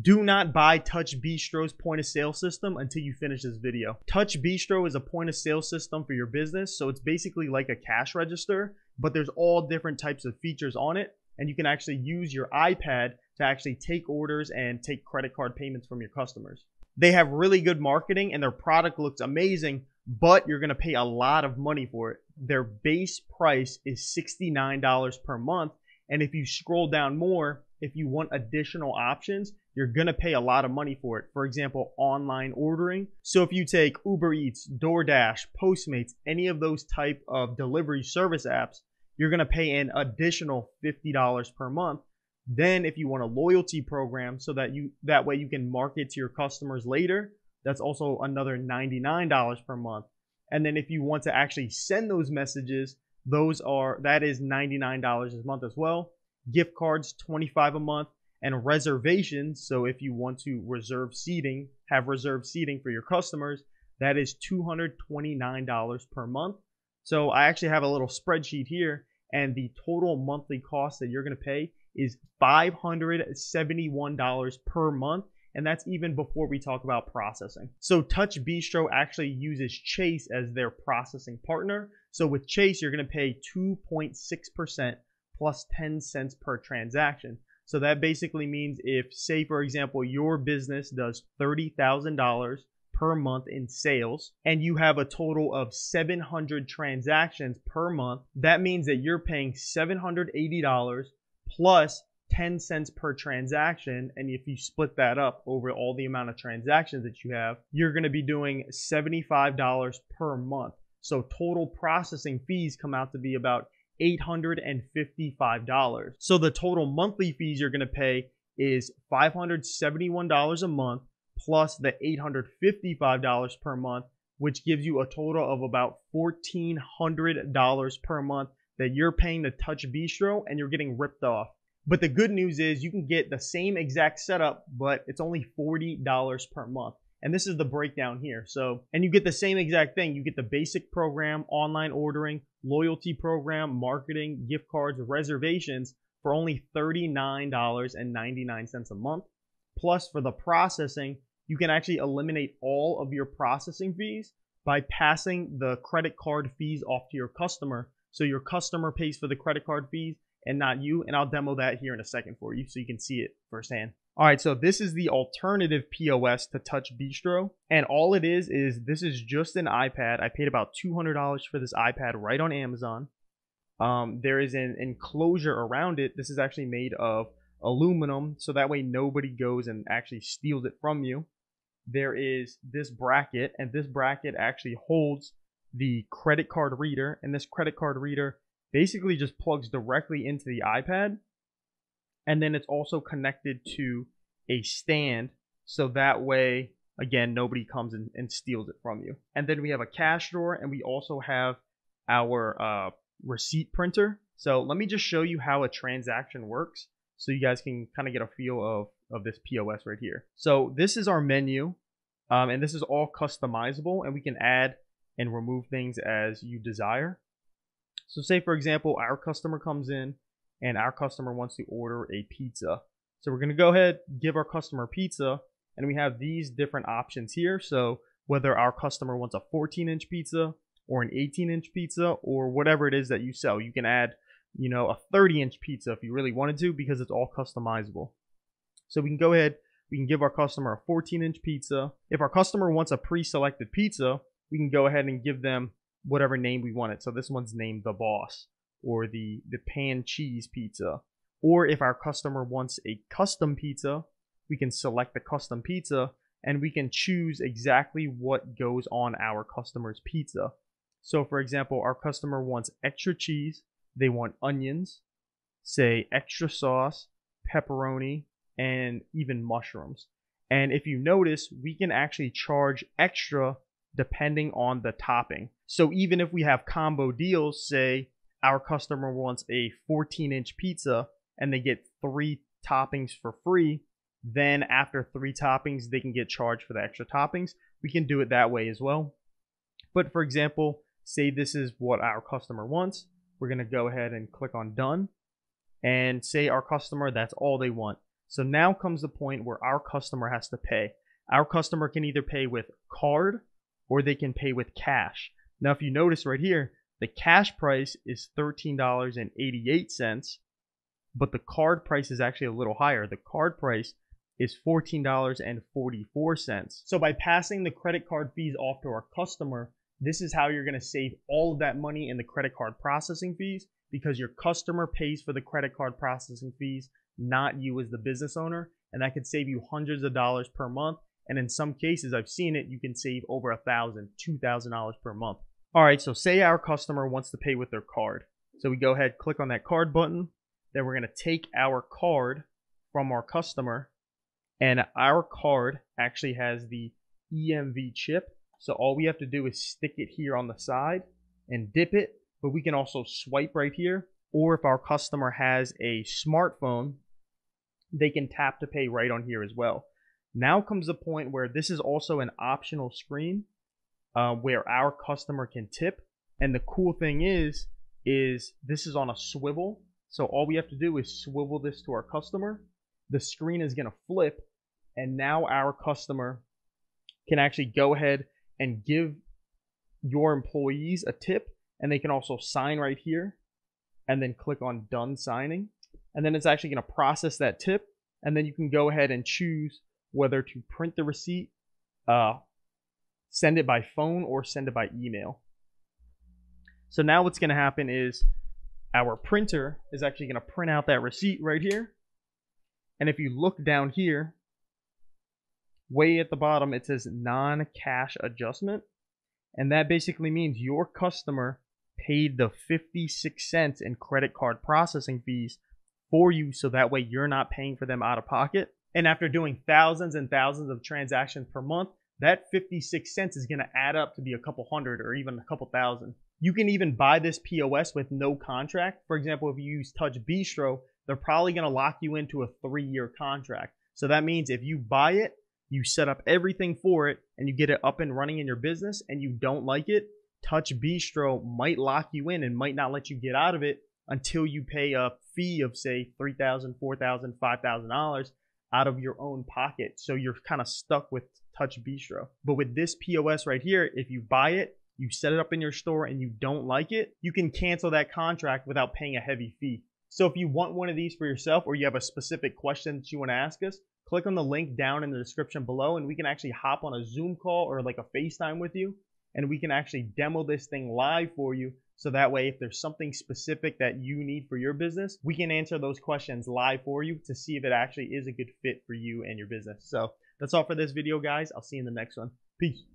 Do not buy TouchBistro's point of sale system until you finish this video. TouchBistro is a point of sale system for your business. So it's basically like a cash register, but there's all different types of features on it. And you can actually use your iPad to actually take orders and take credit card payments from your customers. They have really good marketing and their product looks amazing, but you're going to pay a lot of money for it. Their base price is $69 per month. And if you scroll down more, if you want additional options, you're going to pay a lot of money for it. For example, online ordering. So if you take Uber Eats, DoorDash, Postmates, any of those type of delivery service apps, you're going to pay an additional $50 per month. Then if you want a loyalty program so that that way you can market to your customers later, that's also another $99 per month. And then if you want to actually send those messages, that is $99 a month as well. Gift cards, $25 a month, and reservations. So if you want to reserve seating, have reserved seating for your customers, that is $229 per month. So I actually have a little spreadsheet here, and the total monthly cost that you're going to pay is $571 per month. And that's even before we talk about processing. So TouchBistro actually uses Chase as their processing partner. So with Chase, you're going to pay 2.6% plus 10 cents per transaction. So that basically means if, say, for example, your business does $30,000 per month in sales and you have a total of 700 transactions per month, that means that you're paying $780 plus 10 cents per transaction. And if you split that up over all the amount of transactions that you have, you're going to be doing $75 per month. So total processing fees come out to be about $855. So the total monthly fees you're going to pay is $571 a month plus the $855 per month, which gives you a total of about $1,400 per month that you're paying to TouchBistro, and you're getting ripped off. But the good news is you can get the same exact setup, but it's only $40 per month. And this is the breakdown here. So, and you get the same exact thing. You get the basic program, online ordering, loyalty program, marketing, gift cards, reservations for only $39.99 a month. Plus for the processing, you can actually eliminate all of your processing fees by passing the credit card fees off to your customer. So your customer pays for the credit card fees and not you. And I'll demo that here in a second for you so you can see it firsthand. All right, so this is the alternative POS to TouchBistro. And all it is this is just an iPad. I paid about $200 for this iPad right on Amazon. There is an enclosure around it. This is actually made of aluminum, so that way nobody goes and actually steals it from you. There is this bracket, and this bracket actually holds the credit card reader, and this credit card reader basically just plugs directly into the iPad. And then it's also connected to a stand, so that way, again, nobody comes and steals it from you. And then we have a cash drawer, and we also have our receipt printer. So let me just show you how a transaction works so you guys can kind of get a feel of this POS right here. So this is our menu, and this is all customizable, and we can add and remove things as you desire. So say, for example, our customer comes in, and our customer wants to order a pizza. So we're gonna go ahead, give our customer pizza, and we have these different options here. So whether our customer wants a 14-inch pizza or an 18-inch pizza or whatever it is that you sell, you can add, you know, a 30-inch pizza if you really wanted to, because it's all customizable. So we can go ahead, we can give our customer a 14-inch pizza. If our customer wants a pre-selected pizza, we can go ahead and give them whatever name we want it. So this one's named The Boss, or the pan cheese pizza. Or if our customer wants a custom pizza, we can select the custom pizza, and we can choose exactly what goes on our customer's pizza. So for example, our customer wants extra cheese, they want onions, say extra sauce, pepperoni, and even mushrooms. And if you notice, we can actually charge extra depending on the topping. So even if we have combo deals, say our customer wants a 14-inch pizza and they get 3 toppings for free, then after 3 toppings, they can get charged for the extra toppings. We can do it that way as well. But for example, say this is what our customer wants. We're gonna go ahead and click on done, and say our customer, that's all they want. So now comes the point where our customer has to pay. Our customer can either pay with card or they can pay with cash. Now, if you notice right here, the cash price is $13.88, but the card price is actually a little higher. The card price is $14.44. So by passing the credit card fees off to our customer, this is how you're going to save all of that money in the credit card processing fees, because your customer pays for the credit card processing fees, not you as the business owner. And that could save you hundreds of dollars per month. And in some cases, I've seen it, you can save over $1,000, $2,000 per month. All right, so say our customer wants to pay with their card. So we go ahead, click on that card button. Then we're going to take our card from our customer. And our card actually has the EMV chip. So all we have to do is stick it here on the side and dip it. But we can also swipe right here. Or if our customer has a smartphone, they can tap to pay right on here as well. Now comes the point where this is also an optional screen where our customer can tip. And the cool thing is this is on a swivel. So all we have to do is swivel this to our customer. The screen is going to flip. And now our customer can actually go ahead and give your employees a tip. And they can also sign right here and then click on done signing. And then it's actually going to process that tip. And then you can go ahead and choose whether to print the receipt, send it by phone, or send it by email. So now what's going to happen is our printer is actually going to print out that receipt right here. And if you look down here, way at the bottom, it says non-cash adjustment. And that basically means your customer paid the 56 cents in credit card processing fees for you, so that way you're not paying for them out of pocket. And after doing thousands and thousands of transactions per month, that 56 cents is going to add up to be a couple hundred or even a couple thousand. You can even buy this POS with no contract. For example, if you use TouchBistro, they're probably going to lock you into a 3-year contract. So that means if you buy it, you set up everything for it, and you get it up and running in your business, and you don't like it, TouchBistro might lock you in and might not let you get out of it until you pay a fee of, say, $3,000, $4,000, $5,000 out of your own pocket. So you're kind of stuck with TouchBistro. But with this POS right here, if you buy it, you set it up in your store, and you don't like it, you can cancel that contract without paying a heavy fee. So if you want one of these for yourself, or you have a specific question that you want to ask us, click on the link down in the description below, and we can actually hop on a Zoom call or like a FaceTime with you, and we can actually demo this thing live for you. So that way, if there's something specific that you need for your business, we can answer those questions live for you to see if it actually is a good fit for you and your business. So that's all for this video, guys. I'll see you in the next one. Peace.